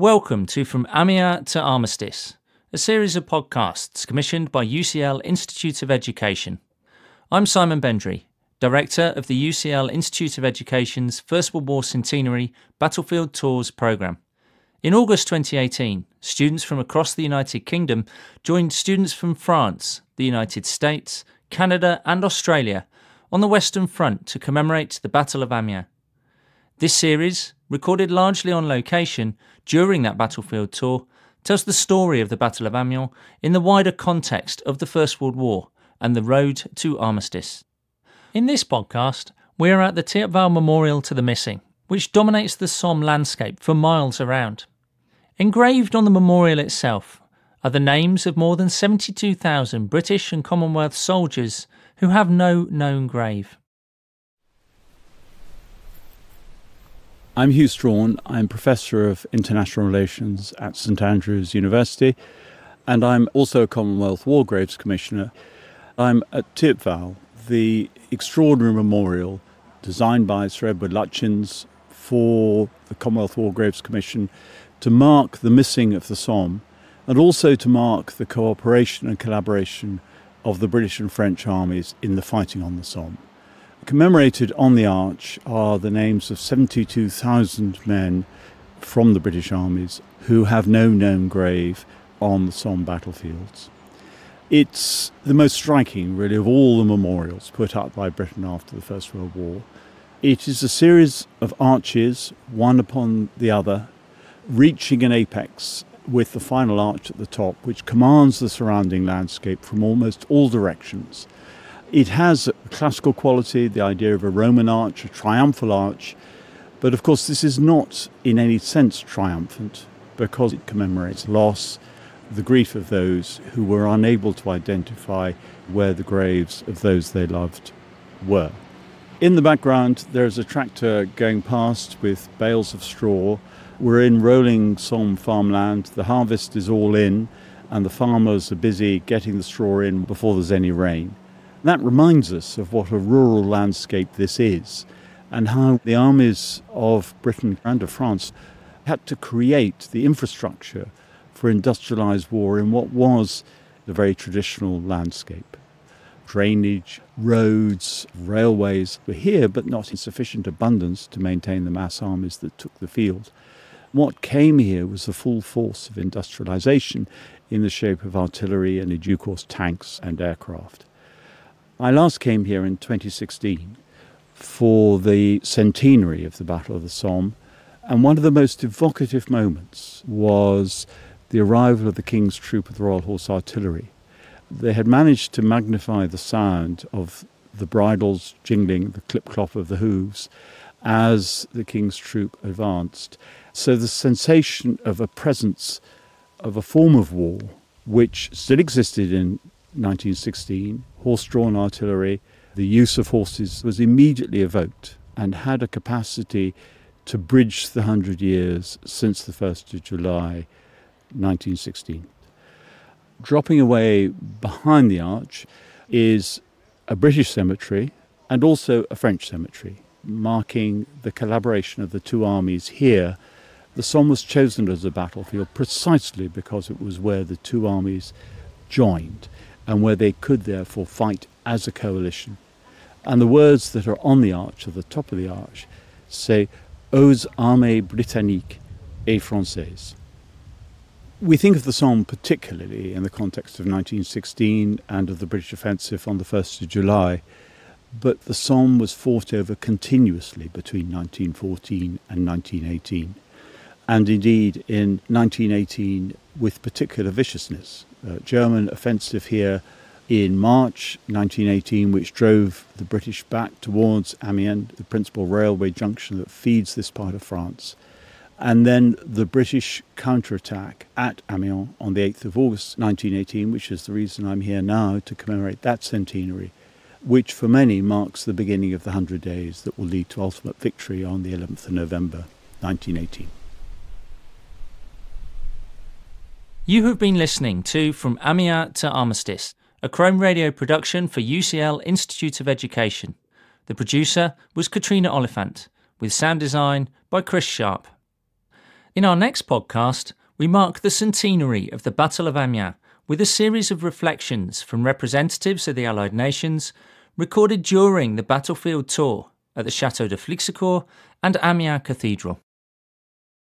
Welcome to From Amiens to Armistice, a series of podcasts commissioned by UCL Institute of Education. I'm Simon Bendry, Director of the UCL Institute of Education's First World War Centenary Battlefield Tours programme. In August 2018, students from across the United Kingdom joined students from France, the United States, Canada and Australia on the Western Front to commemorate the Battle of Amiens. This series, recorded largely on location during that battlefield tour, tells the story of the Battle of Amiens in the wider context of the First World War and the road to armistice. In this podcast, we are at the Thiepval Memorial to the Missing, which dominates the Somme landscape for miles around. Engraved on the memorial itself are the names of more than 72,000 British and Commonwealth soldiers who have no known grave. I'm Hew Strachan. I'm Professor of International Relations at St Andrews University, and I'm also a Commonwealth War Graves Commissioner. I'm at Thiepval, the extraordinary memorial designed by Sir Edward Lutyens for the Commonwealth War Graves Commission to mark the missing of the Somme and also to mark the cooperation and collaboration of the British and French armies in the fighting on the Somme. Commemorated on the arch are the names of 72,000 men from the British armies who have no known grave on the Somme battlefields. It's the most striking, really, of all the memorials put up by Britain after the First World War. It is a series of arches, one upon the other, reaching an apex with the final arch at the top, which commands the surrounding landscape from almost all directions. It has a classical quality, the idea of a Roman arch, a triumphal arch, but of course this is not in any sense triumphant because it commemorates loss, the grief of those who were unable to identify where the graves of those they loved were. In the background there is a tractor going past with bales of straw. We're in rolling Somme farmland, the harvest is all in and the farmers are busy getting the straw in before there's any rain. That reminds us of what a rural landscape this is and how the armies of Britain and of France had to create the infrastructure for industrialised war in what was the very traditional landscape. Drainage, roads, railways were here but not in sufficient abundance to maintain the mass armies that took the field. What came here was the full force of industrialisation in the shape of artillery and in due course tanks and aircraft. I last came here in 2016 for the centenary of the Battle of the Somme, and one of the most evocative moments was the arrival of the King's Troop of the Royal Horse Artillery. They had managed to magnify the sound of the bridles jingling, the clip-clop of the hooves, as the King's Troop advanced. So the sensation of a presence of a form of war which still existed in 1916, horse-drawn artillery, the use of horses was immediately evoked and had a capacity to bridge the 100 years since the 1st of July 1916. Dropping away behind the arch is a British cemetery and also a French cemetery, marking the collaboration of the two armies here. The Somme was chosen as a battlefield precisely because it was where the two armies joined and where they could therefore fight as a coalition. And the words that are on the arch, at the top of the arch, say, aux armées britanniques et françaises. We think of the Somme particularly in the context of 1916 and of the British offensive on the 1st of July, but the Somme was fought over continuously between 1914 and 1918, and indeed in 1918 with particular viciousness. German offensive here in March 1918, which drove the British back towards Amiens, the principal railway junction that feeds this part of France, and then the British counterattack at Amiens on the 8th of August 1918, which is the reason I'm here now to commemorate that centenary, which for many marks the beginning of the 100 days that will lead to ultimate victory on the 11th of November 1918. You have been listening to From Amiens to Armistice, a Chrome Radio production for UCL Institute of Education. The producer was Catriona Oliphant, with sound design by Chris Sharp. In our next podcast, we mark the centenary of the Battle of Amiens with a series of reflections from representatives of the Allied nations recorded during the battlefield tour at the Château de Flixicourt and Amiens Cathedral.